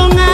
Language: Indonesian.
Tua